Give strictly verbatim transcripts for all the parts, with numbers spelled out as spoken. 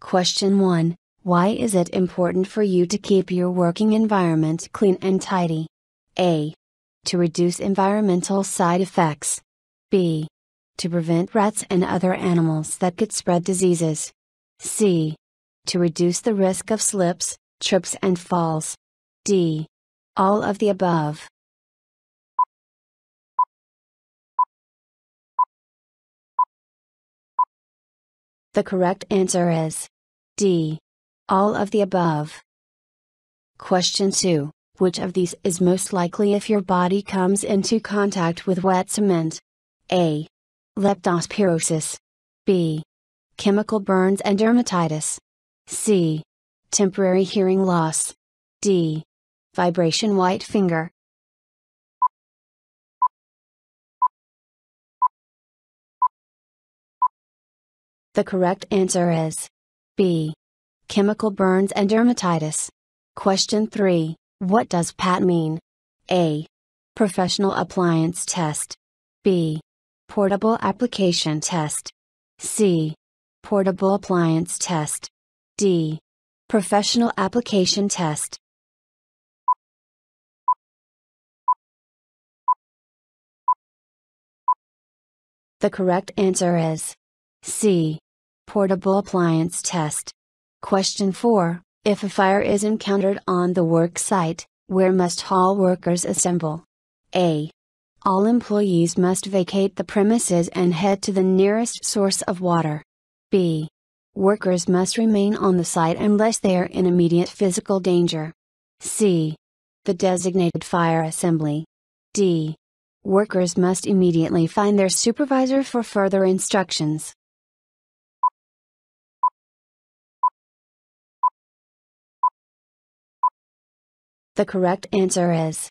Question one. Why is it important for you to keep your working environment clean and tidy? A. To reduce environmental side effects. B. To prevent rats and other animals that could spread diseases. C. To reduce the risk of slips, trips and falls. D. All of the above. The correct answer is D. All of the above. Question two. Which of these is most likely if your body comes into contact with wet cement? A. Leptospirosis. B. Chemical burns and dermatitis. C. Temporary hearing loss. D. Vibration white finger. The correct answer is B. Chemical burns and dermatitis. Question three. What does P A T mean? A. Professional appliance test. B. Portable application test. C. Portable appliance test. D. Professional application test. The correct answer is C. Portable appliance test. Question four. If a fire is encountered on the work site, where must all workers assemble? A. All employees must vacate the premises and head to the nearest source of water. B. Workers must remain on the site unless they are in immediate physical danger. C. The designated fire assembly. D. Workers must immediately find their supervisor for further instructions. The correct answer is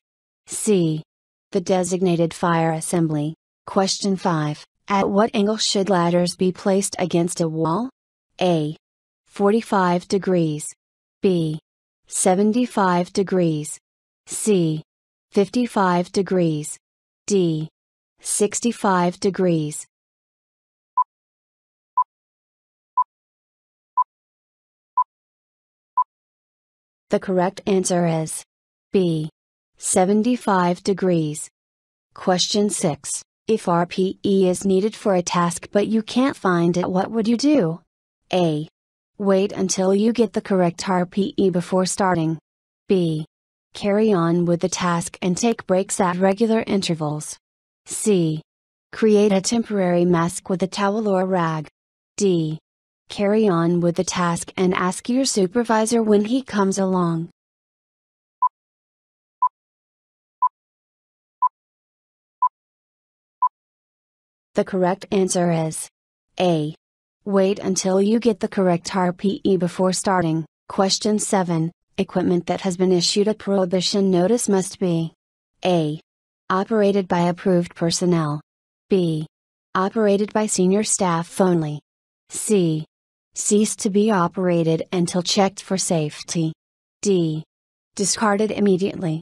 C. The designated fire assembly. Question five. At what angle should ladders be placed against a wall? A. forty-five degrees. B. seventy-five degrees. C. fifty-five degrees. D. sixty-five degrees. The correct answer is B. seventy-five degrees. Question six. If R P E is needed for a task but you can't find it, what would you do? A. Wait until you get the correct R P E before starting. B. Carry on with the task and take breaks at regular intervals. C. Create a temporary mask with a towel or rag. D. Carry on with the task and ask your supervisor when he comes along. The correct answer is A. Wait until you get the correct R P E before starting. Question seven. Equipment that has been issued a prohibition notice must be A. Operated by approved personnel. B. Operated by senior staff only. C. Cease to be operated until checked for safety. D. Discarded immediately.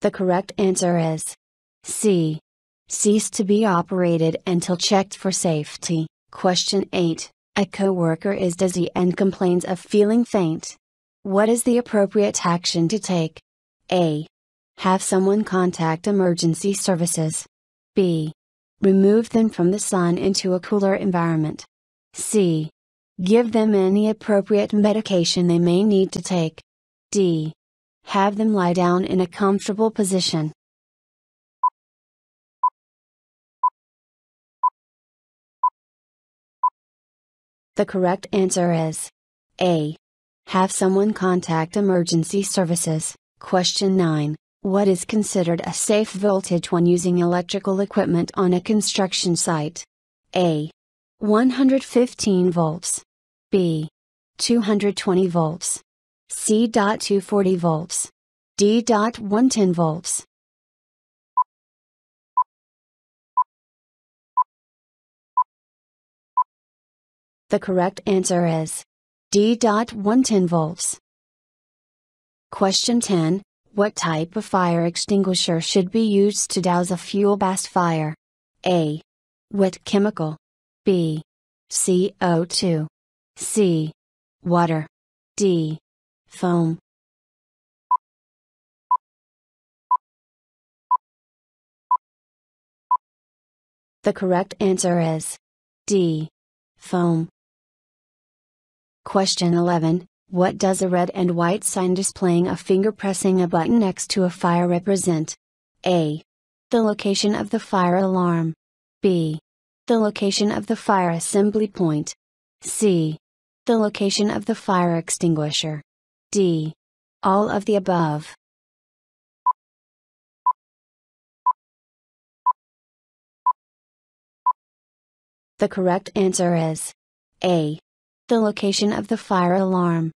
The correct answer is C. Cease to be operated until checked for safety. Question eight. A coworker is dizzy and complains of feeling faint. What is the appropriate action to take? A. Have someone contact emergency services. B. Remove them from the sun into a cooler environment. C. Give them any appropriate medication they may need to take. D. Have them lie down in a comfortable position. The correct answer is A. Have someone contact emergency services. Question nine. What is considered a safe voltage when using electrical equipment on a construction site? A. one hundred fifteen volts. B. two hundred twenty volts. C. two hundred forty volts. D. one hundred ten volts. The correct answer is D. one hundred ten volts. Question ten. What type of fire extinguisher should be used to douse a fuel-based fire? A. Wet chemical. B. C O two. C. Water. D. Foam. The correct answer is D. Foam. Question eleven. What does a red and white sign displaying a finger pressing a button next to a fire represent? A. The location of the fire alarm. B. The location of the fire assembly point. C. The location of the fire extinguisher. D. All of the above. The correct answer is A. The location of the fire alarm.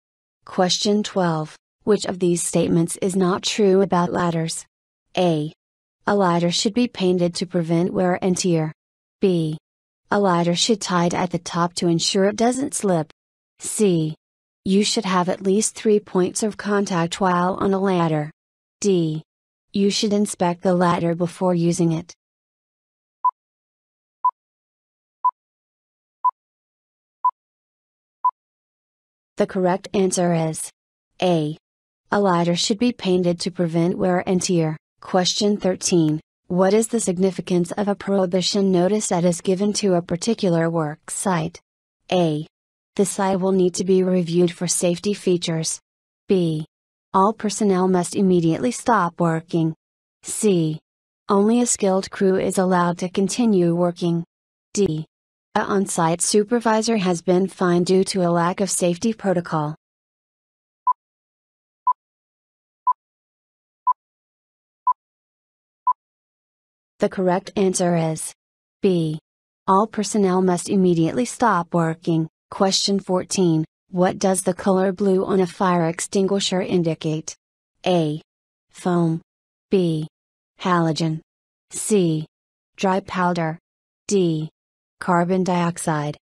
Question twelve. Which of these statements is not true about ladders? A. A ladder should be painted to prevent wear and tear. B. A ladder should be tied at the top to ensure it doesn't slip. C. You should have at least three points of contact while on a ladder. D. You should inspect the ladder before using it. The correct answer is A. A ladder should be painted to prevent wear and tear. Question thirteen. What is the significance of a prohibition notice that is given to a particular work site? A. The site will need to be reviewed for safety features. B. All personnel must immediately stop working. C. Only a skilled crew is allowed to continue working. D. A on-site supervisor has been fined due to a lack of safety protocol. The correct answer is B. All personnel must immediately stop working. Question fourteen. What does the color blue on a fire extinguisher indicate? A. Foam. B. Halogen. C. Dry powder. D. Carbon dioxide.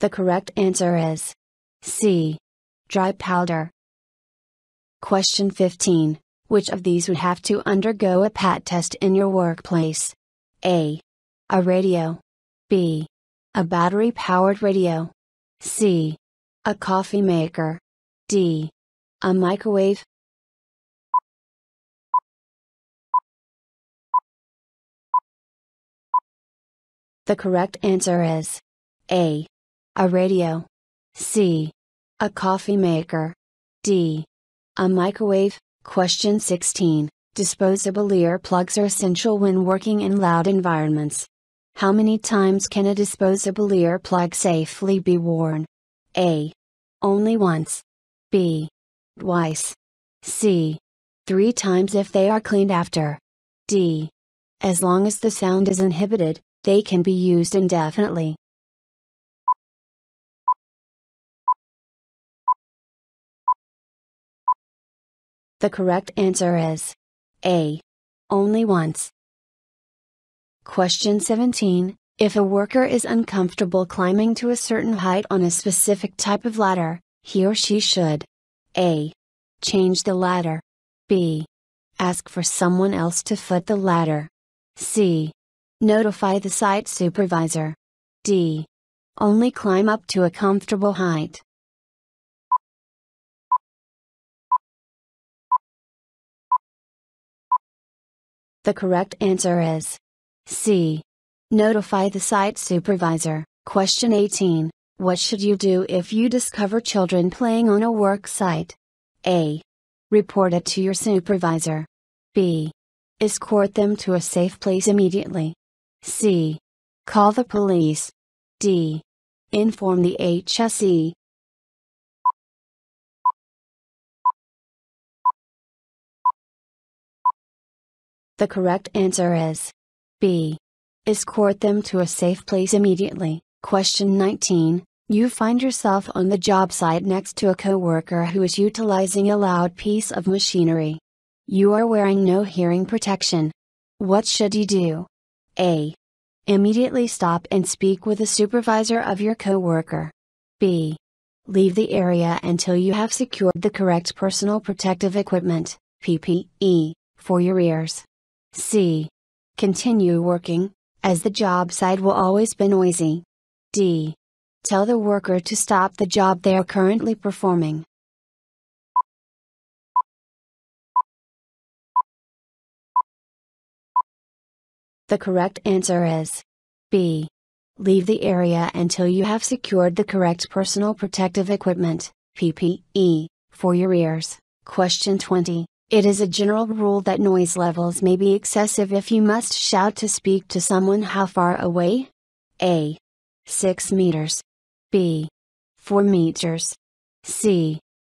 The correct answer is C. Dry powder. Question fifteen. Which of these would have to undergo a P A T test in your workplace? A. A radio. B. A battery-powered radio. C. A coffee maker. D. A microwave. The correct answer is A. A radio. C. A coffee maker. D. A microwave. Question sixteen. Disposable earplugs are essential when working in loud environments. How many times can a disposable earplug safely be worn? A. Only once. B. Twice. C. Three times if they are cleaned after. D. As long as the sound is inhibited, they can be used indefinitely. The correct answer is A. Only once. Question seventeen. If a worker is uncomfortable climbing to a certain height on a specific type of ladder, he or she should: A. Change the ladder. B. Ask for someone else to foot the ladder. C. Notify the site supervisor. D. Only climb up to a comfortable height. The correct answer is C. Notify the site supervisor. Question eighteen. What should you do if you discover children playing on a work site? A. Report it to your supervisor. B. Escort them to a safe place immediately. C. Call the police. D. Inform the H S E. The correct answer is B. Escort them to a safe place immediately. Question nineteen. You find yourself on the job site next to a coworker who is utilizing a loud piece of machinery. You are wearing no hearing protection. What should you do? A. Immediately stop and speak with the supervisor of your coworker. B. Leave the area until you have secured the correct personal protective equipment, P P E, for your ears. C. Continue working, as the job site will always be noisy. D. Tell the worker to stop the job they are currently performing. The correct answer is B. Leave the area until you have secured the correct personal protective equipment, P P E, for your ears. Question twenty. It is a general rule that noise levels may be excessive if you must shout to speak to someone. How far away? A. six meters. B. four meters. C.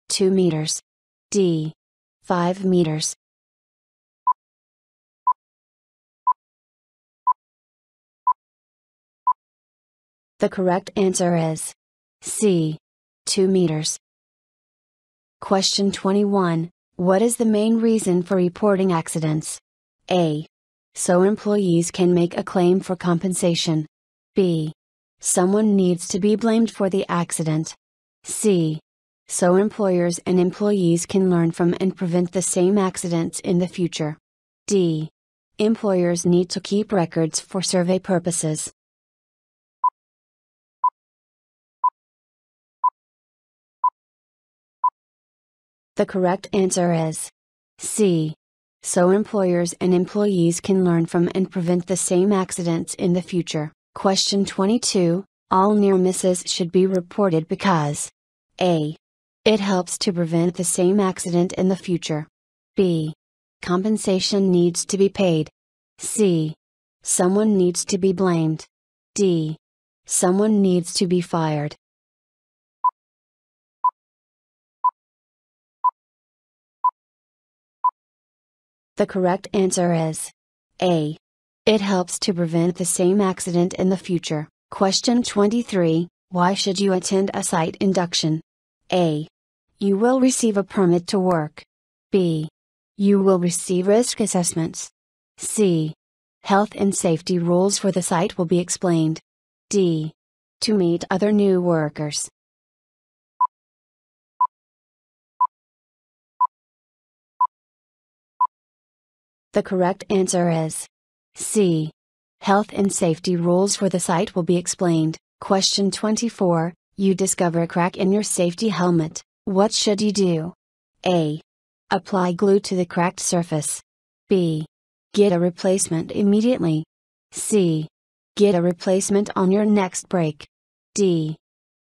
two meters. D. five meters. The correct answer is C. two meters. Question twenty-one. What is the main reason for reporting accidents? A. So employees can make a claim for compensation. B. Someone needs to be blamed for the accident. C. So employers and employees can learn from and prevent the same accidents in the future. D. Employers need to keep records for survey purposes. The correct answer is C. So employers and employees can learn from and prevent the same accidents in the future. Question twenty-two. All near misses should be reported because A. It helps to prevent the same accident in the future. B. Compensation needs to be paid. C. Someone needs to be blamed. D. Someone needs to be fired. The correct answer is A. It helps to prevent the same accident in the future. Question twenty-three. Why should you attend a site induction? A. You will receive a permit to work. B. You will receive risk assessments. C. Health and safety rules for the site will be explained. D. To meet other new workers. The correct answer is C. Health and safety rules for the site will be explained. Question twenty-four. You discover a crack in your safety helmet. What should you do? A. Apply glue to the cracked surface. B. Get a replacement immediately. C. Get a replacement on your next break. D.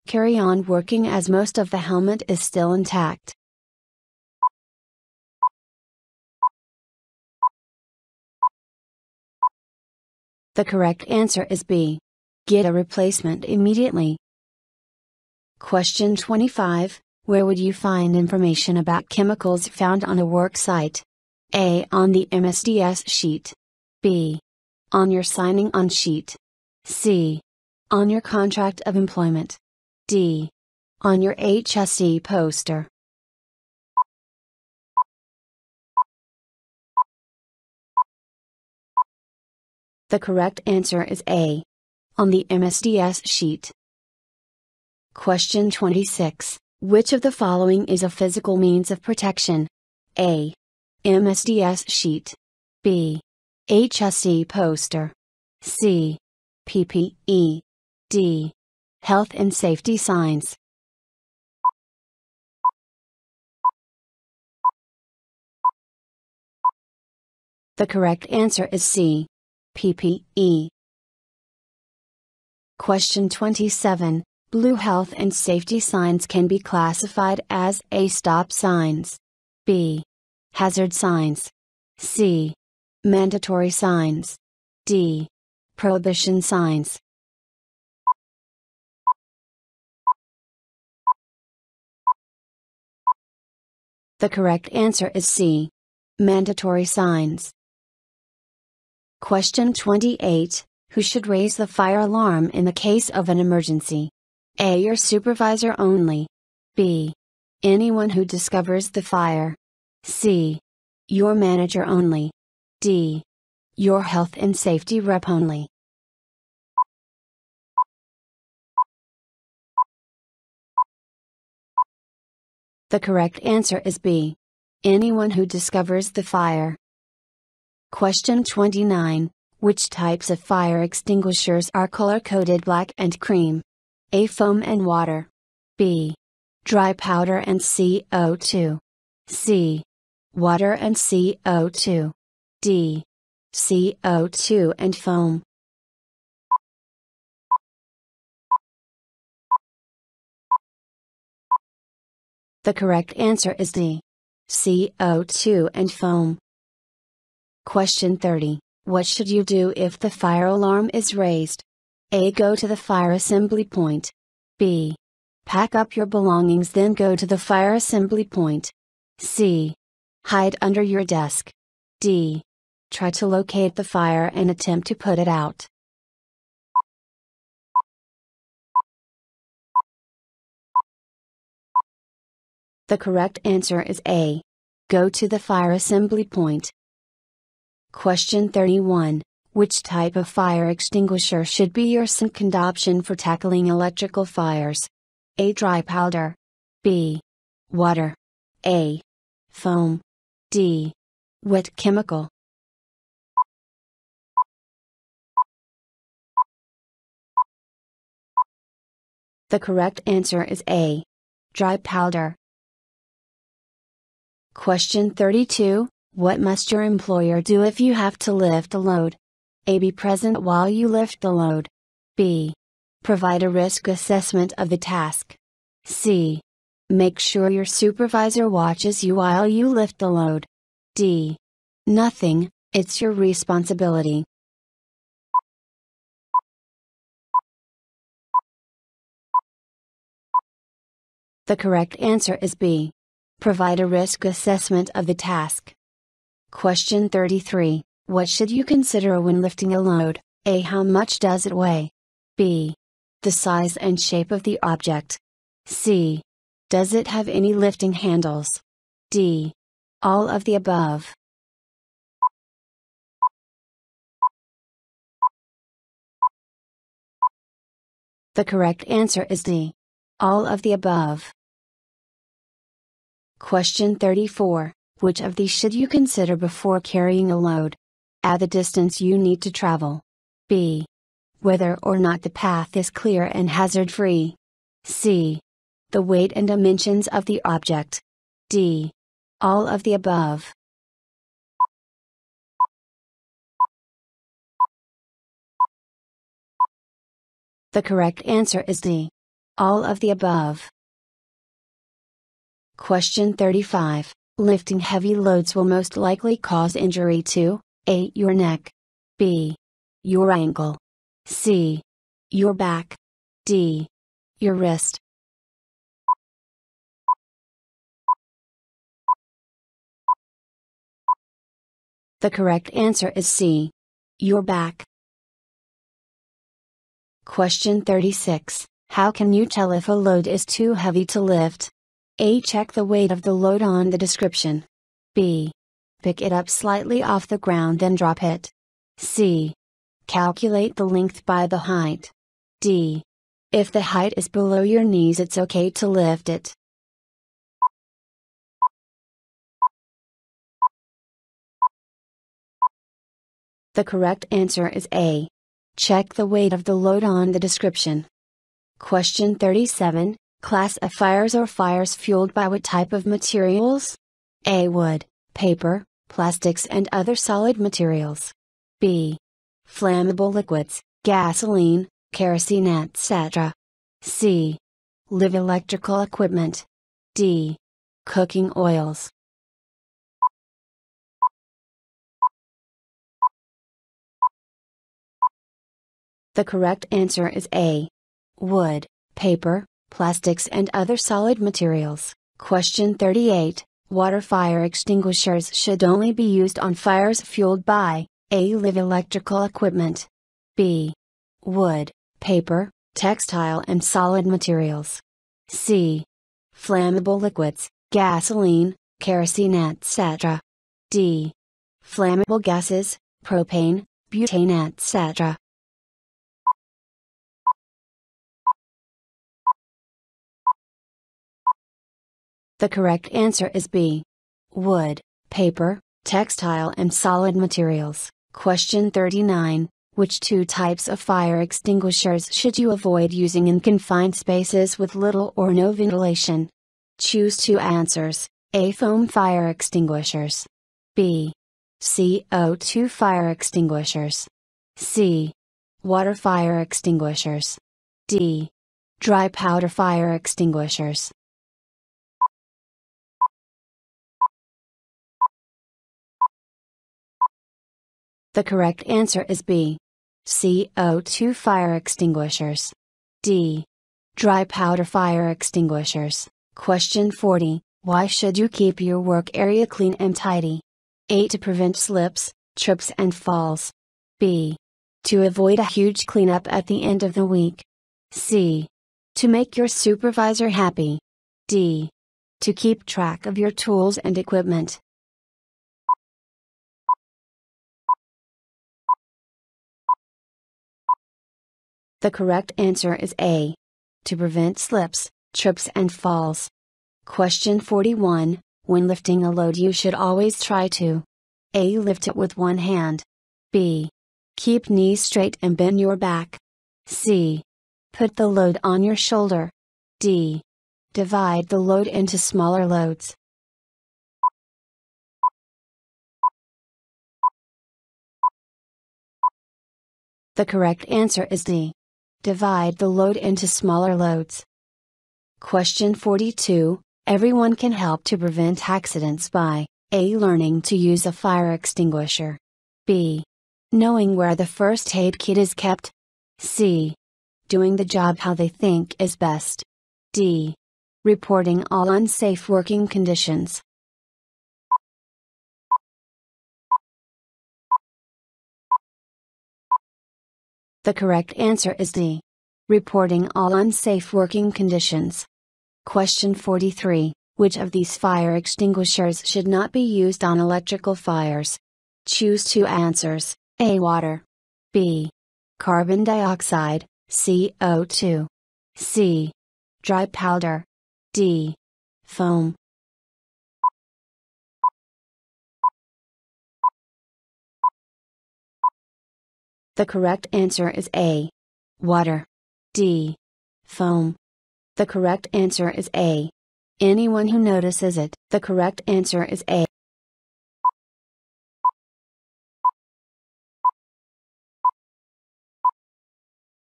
Carry on working as most of the helmet is still intact. The correct answer is B. Get a replacement immediately. Question twenty-five. Where would you find information about chemicals found on a work site? A. On the M S D S sheet. B. On your signing on sheet. C. On your contract of employment. D. On your H S E poster. The correct answer is A. On the M S D S sheet. Question twenty-six. Which of the following is a physical means of protection? A. M S D S sheet. B. H S E poster. C. P P E. D. Health and safety signs. The correct answer is C. P P E. Question twenty-seven. Blue health and safety signs can be classified as A. Stop signs. B. Hazard signs. C. Mandatory signs. D. Prohibition signs. The correct answer is C. Mandatory signs. Question twenty-eight. Who should raise the fire alarm in the case of an emergency? A. Your supervisor only. B. Anyone who discovers the fire. C. Your manager only. D. Your health and safety rep only. The correct answer is B. Anyone who discovers the fire. Question twenty-nine. Which types of fire extinguishers are color-coded black and cream? A. Foam and water. B. Dry powder and C O two. C. Water and C O two. D. C O two and foam. The correct answer is D. C O two and foam. Question thirty. What should you do if the fire alarm is raised? A. Go to the fire assembly point. B. Pack up your belongings then go to the fire assembly point. C. Hide under your desk. D. Try to locate the fire and attempt to put it out. The correct answer is A. Go to the fire assembly point. Question thirty-one. Which type of fire extinguisher should be your second option for tackling electrical fires? A. Dry powder. B. Water. A. Foam. D. Wet chemical. The correct answer is A. Dry powder. Question thirty-two. What must your employer do if you have to lift a load? A. Be present while you lift the load. B. Provide a risk assessment of the task. C. Make sure your supervisor watches you while you lift the load. D. Nothing, it's your responsibility. The correct answer is B. Provide a risk assessment of the task. Question thirty-three. What should you consider when lifting a load? A. How much does it weigh? B. The size and shape of the object. C. Does it have any lifting handles? D. All of the above. The correct answer is D. All of the above. Question thirty-four. Which of these should you consider before carrying a load? A. The distance you need to travel. B. Whether or not the path is clear and hazard-free. C. The weight and dimensions of the object. D. All of the above. The correct answer is D. All of the above. Question thirty-five. Lifting heavy loads will most likely cause injury to A. Your neck. B. Your ankle. C. Your back. D. Your wrist. The correct answer is C. Your back. Question thirty-six. How can you tell if a load is too heavy to lift? A. Check the weight of the load on the description. B. Pick it up slightly off the ground then drop it. C. Calculate the length by the height. D. If the height is below your knees it's okay to lift it. The correct answer is A. Check the weight of the load on the description. Question thirty-seven. Class of fires or fires fueled by what type of materials? A. Wood, paper, plastics and other solid materials. B. Flammable liquids, gasoline, kerosene et cetera. C. Live electrical equipment. D. Cooking oils. The correct answer is A. Wood, paper, plastics and other solid materials. Question thirty-eight. Water fire extinguishers should only be used on fires fueled by A. Live electrical equipment. B. Wood, paper, textile and solid materials. C. Flammable liquids, gasoline, kerosene et cetera. D. Flammable gases, propane, butane et cetera. The correct answer is B. Wood, paper, textile and solid materials. Question thirty-nine. Which two types of fire extinguishers should you avoid using in confined spaces with little or no ventilation? Choose two answers. A. Foam fire extinguishers. B. C O two fire extinguishers. C. Water fire extinguishers. D. Dry powder fire extinguishers. The correct answer is B. C O two fire extinguishers. D. Dry powder fire extinguishers. Question forty. Why should you keep your work area clean and tidy? A. To prevent slips, trips and falls. B. To avoid a huge cleanup at the end of the week. C. To make your supervisor happy. D. To keep track of your tools and equipment. The correct answer is A. To prevent slips, trips and falls. Question forty-one. When lifting a load you should always try to A. Lift it with one hand. B. Keep knees straight and bend your back. C. Put the load on your shoulder. D. Divide the load into smaller loads. The correct answer is D. Divide the load into smaller loads. Question forty-two. Everyone can help to prevent accidents by A. Learning to use a fire extinguisher. B. Knowing where the first aid kit is kept. C. Doing the job how they think is best. D. Reporting all unsafe working conditions. The correct answer is D. Reporting all unsafe working conditions. Question forty-three. Which of these fire extinguishers should not be used on electrical fires? Choose two answers. A. Water. B. Carbon dioxide, C O two. C. Dry powder. D. Foam. The correct answer is A. Water. D. Foam. The correct answer is A. Anyone who notices it. The correct answer is A.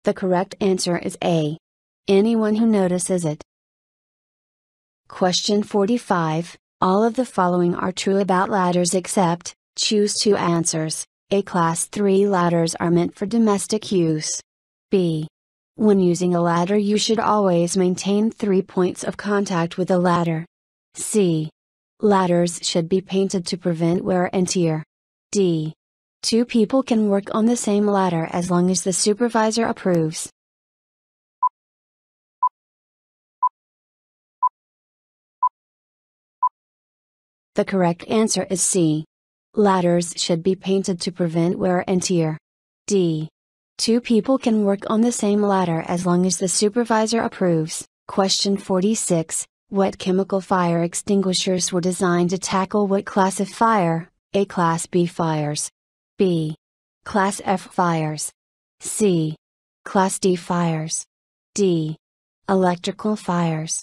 The correct answer is A. Anyone who notices it. Question forty-five. All of the following are true about ladders except, choose two answers. A. Class three ladders are meant for domestic use. B. When using a ladder you should always maintain three points of contact with a ladder. C. Ladders should be painted to prevent wear and tear. D. Two people can work on the same ladder as long as the supervisor approves. The correct answer is C. Ladders should be painted to prevent wear and tear. D. Two people can work on the same ladder as long as the supervisor approves. Question forty-six. What chemical fire extinguishers were designed to tackle what class of fire? A. Class B fires. B. Class F fires. C. Class D fires. D. Electrical fires.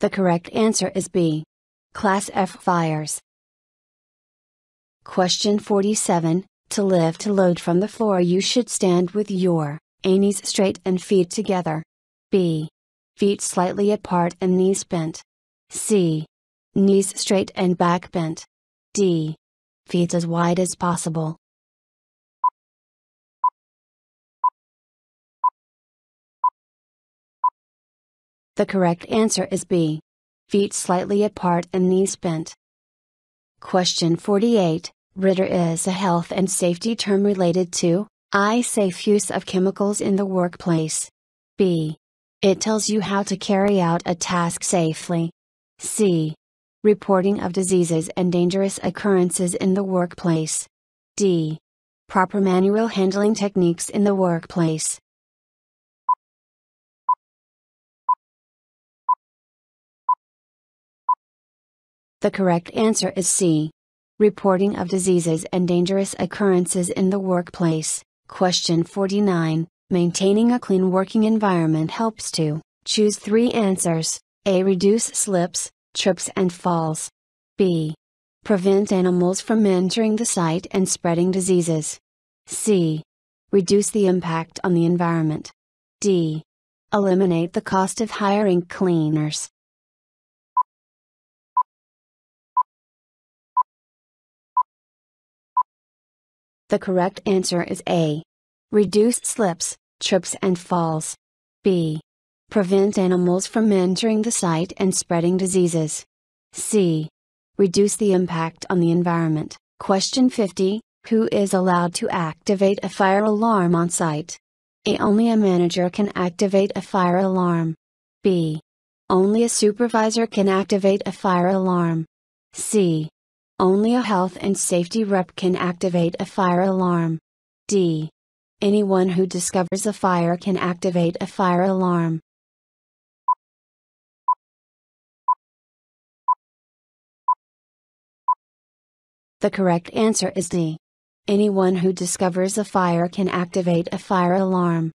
The correct answer is B. Class F fires. Question forty-seven. To lift a load from the floor you should stand with your A. Knees straight and feet together. B. Feet slightly apart and knees bent. C. Knees straight and back bent. D. Feet as wide as possible. The correct answer is B. Feet slightly apart and knees bent. Question forty-eight. R I T R is a health and safety term related to A. Safe use of chemicals in the workplace. B. It tells you how to carry out a task safely. C. Reporting of diseases and dangerous occurrences in the workplace. D. Proper manual handling techniques in the workplace. The correct answer is C. Reporting of diseases and dangerous occurrences in the workplace. Question forty-nine. Maintaining a clean working environment helps to choose three answers. A. Reduce slips, trips and falls. B. Prevent animals from entering the site and spreading diseases. C. Reduce the impact on the environment. D. Eliminate the cost of hiring cleaners. The correct answer is A. Reduce slips, trips and falls. B. Prevent animals from entering the site and spreading diseases. C. Reduce the impact on the environment. Question fifty. Who is allowed to activate a fire alarm on site? A. Only a manager can activate a fire alarm. B. Only a supervisor can activate a fire alarm. C. Only a health and safety rep can activate a fire alarm. D. Anyone who discovers a fire can activate a fire alarm. The correct answer is D. Anyone who discovers a fire can activate a fire alarm.